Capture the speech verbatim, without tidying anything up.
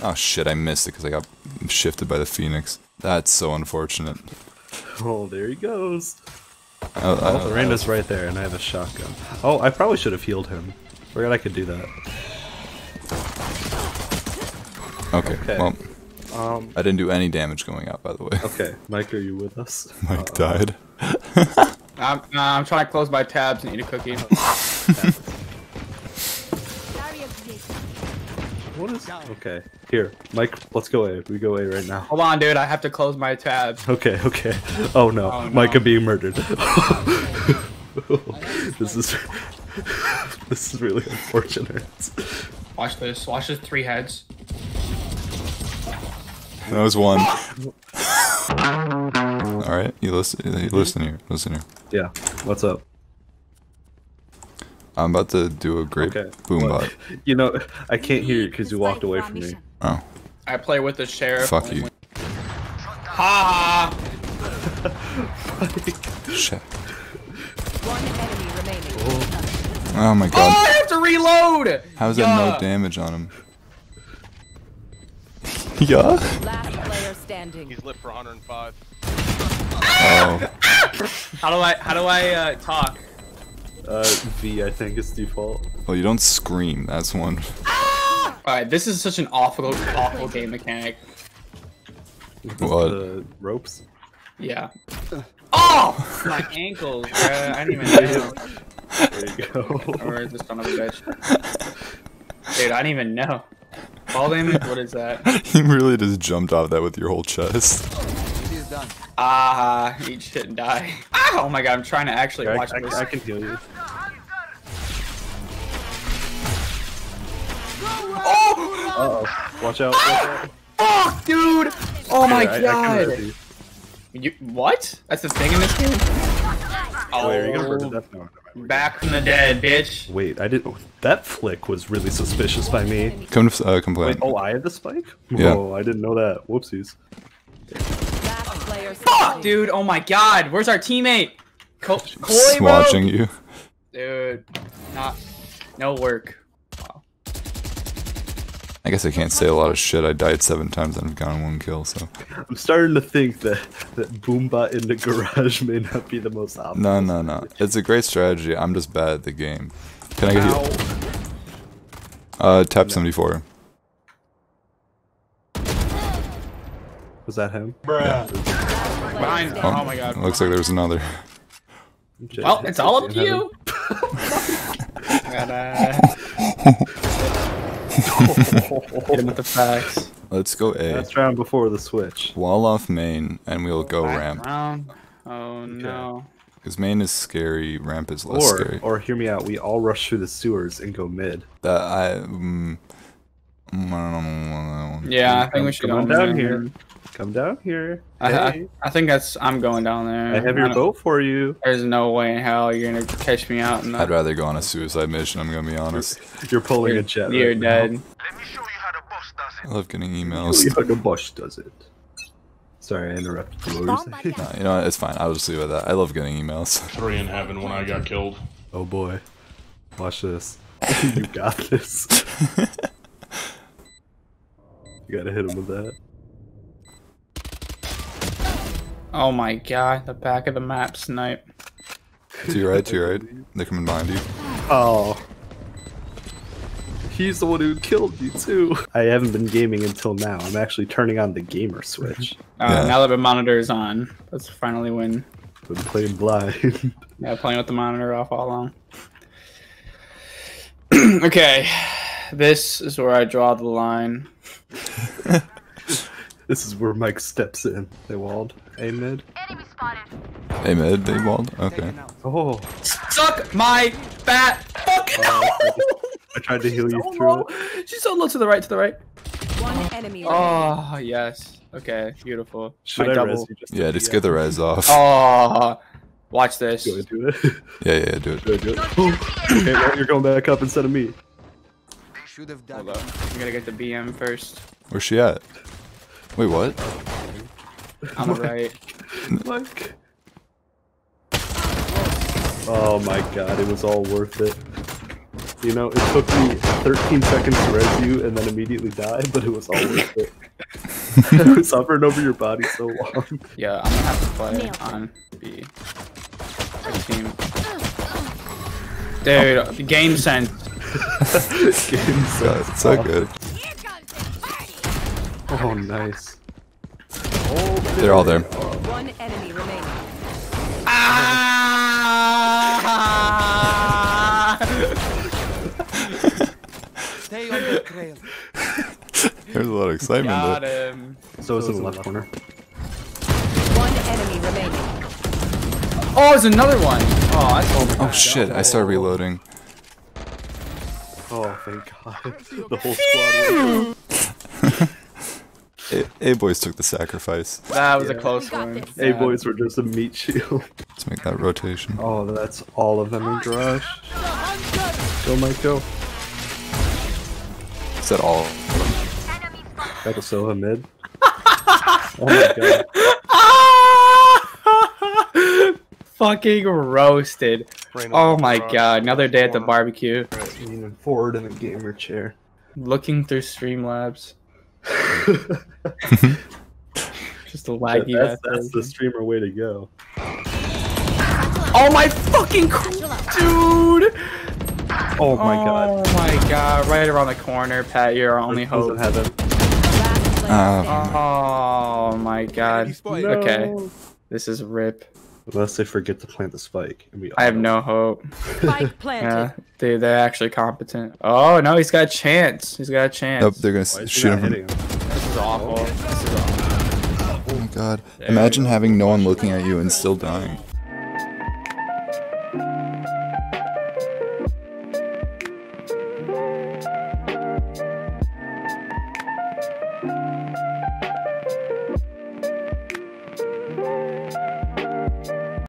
Oh shit, I missed it because I got shifted by the Phoenix. That's so unfortunate. Oh, there he goes. Oh, oh, oh Miranda's right there, and I have a shotgun. Oh, I probably should have healed him. Forgot I could do that. Okay, okay. Well, um, I didn't do any damage going out, by the way. Okay, Mike, are you with us? Mike uh, died. I'm, nah, I'm trying to close my tabs and eat a cookie. What is? Okay, here, Mike. Let's go away. We go away right now. Hold on, dude. I have to close my tabs. Okay, okay. Oh no, oh, no. Mike is being murdered. This is this is really unfortunate. Watch this. Watch this. Three heads. That was one. All right, you listen. You listen here. Listen here. Yeah. What's up? I'm about to do a great okay. boom well, bot. You know, I can't hear you because you walked away from me. Oh. I play with the sheriff. Fuck you. Ha ha! Shit. One enemy remaining. Oh. Oh my god. Oh, I have to reload! How's that yeah. no damage on him? Yeah? Last player standing. He's lit for one hundred and five. Oh. How do I, how do I uh, talk? Uh, V, I think is default. Well, you don't scream. That's one. Ah! All right, this is such an awful, awful game mechanic. What? The ropes? Yeah. Oh, my ankles. Uh, I didn't even know. There you go. Where is this son of a bitch? Dude, I didn't even know. Ball damage? What is that? You really just jumped off that with your whole chest. Ah, eat shit and die. Ah, oh my god, I'm trying to actually okay, watch I, this. I, I can heal you. Oh! Uh-oh. Watch out, ah! Watch out. Fuck, dude! Oh my yeah, god! I, I you, what? That's the thing in this game? Oh, you're gonna burn to death now. Back from the dead, bitch. Wait, I didn't. That flick was really suspicious by me. Come to uh, complain. Wait, oh, I had the spike? Yeah. Oh, I didn't know that. Whoopsies. Fuck, dude! Oh my god! Where's our teammate? Co Koi, watching you. Dude, not no work. Wow. I guess I can't say a lot of shit. I died seven times and I've gotten one kill. So I'm starting to think that that boombot in the garage may not be the most optimal. No, no, no. It's a great strategy. I'm just bad at the game. Can I get Ow. you? Uh, tap seventy-four. Was that him? Bruh. Yeah. Behind. Oh, oh my god. Looks like there's another. Well, it's all up to you. Hit him with the facts. Let's go A. That's round before the switch. Wall off main, and we'll go Back ramp. Round. Oh no. Because main is scary, ramp is less or, scary. Or hear me out, we all rush through the sewers and go mid. That I. Um, yeah, I think we should go down here. here. Come down here. Hey. I, I think that's. I'm going down there. I have your I boat for you. There's no way in hell you're gonna catch me out. In the... I'd rather go on a suicide mission. I'm gonna be honest. You're pulling you're, a jet. You're right dead. Now. Let me show you how the boss does it. I love getting emails. Let me show you how the boss does it. Sorry, I interrupted. What you, no, you know what? It's fine. I'll just leave it at that. I love getting emails. Three in heaven when I got killed. Oh boy, watch this. You got this. You gotta hit him with that. Oh my god, the back of the map snipe. To your right, to your right. They're coming behind you. Oh. He's the one who killed you too. I haven't been gaming until now. I'm actually turning on the gamer switch. Oh, yeah. Now that the monitor is on, that's finally when... Been playing blind. Yeah, playing with the monitor off all along. Okay. This is where I draw the line. This is where Mike steps in. They walled. A mid. Enemy spotted. A mid. They walled. Okay. Oh. Suck my fat fucking hole. Oh, I tried to heal you so through it. She's so low to the right. To the right. One enemy. Oh yes. Okay. Beautiful. Should my I double. Res you just yeah. Just get the res off. Oh. Watch this. Do it. Do it. Yeah. Yeah. Do it. Do it. Do it. Okay. Well, you're going back up instead of me. They should have done. I'm gonna get the B M first. Where's she at? Wait, what? I'm right. Look. Oh my god, it was all worth it. You know, it took me thirteen seconds to res you and then immediately die, but it was all worth it. I was hovering over your body so long. Yeah, I'm gonna have to play Nailed. on B. Our team. Dude, oh. game sense. game sense. God, it's so oh. good. Oh, nice. They're all there. One enemy remaining. Ah! Stay on the trail. There's a lot of excitement. Got him. So, so it's in the left corner. One enemy remaining. Oh, there's another one. Oh, that's oh, oh shit! I started reloading. Oh, thank God. The whole squad. A-boys took the sacrifice. That was yeah. a close one. A-boys were just a meat shield. Let's make that rotation. Oh, that's all of them in garage. Go, Mike, go. Is that all? Betelsoha mid. Oh my God. Fucking roasted. Oh my God, another day at the barbecue. Leaning forward in a gamer chair. Looking through Streamlabs. Just a laggy yeah, that's, that's the streamer way to go. Oh my fucking dude! Oh my oh god. Oh my god, right around the corner, Pat, you're our only hope. Oh. oh my god. No. Okay. This is rip. Unless they forget to plant the spike. And we I have know. no hope. Spike planted. Yeah, they, they're actually competent. Oh, no, he's got a chance. He's got a chance. Nope, they're going to shoot him. him. This is awful. This is awful. Oh, my God. There Imagine go. having no one looking at you and still dying.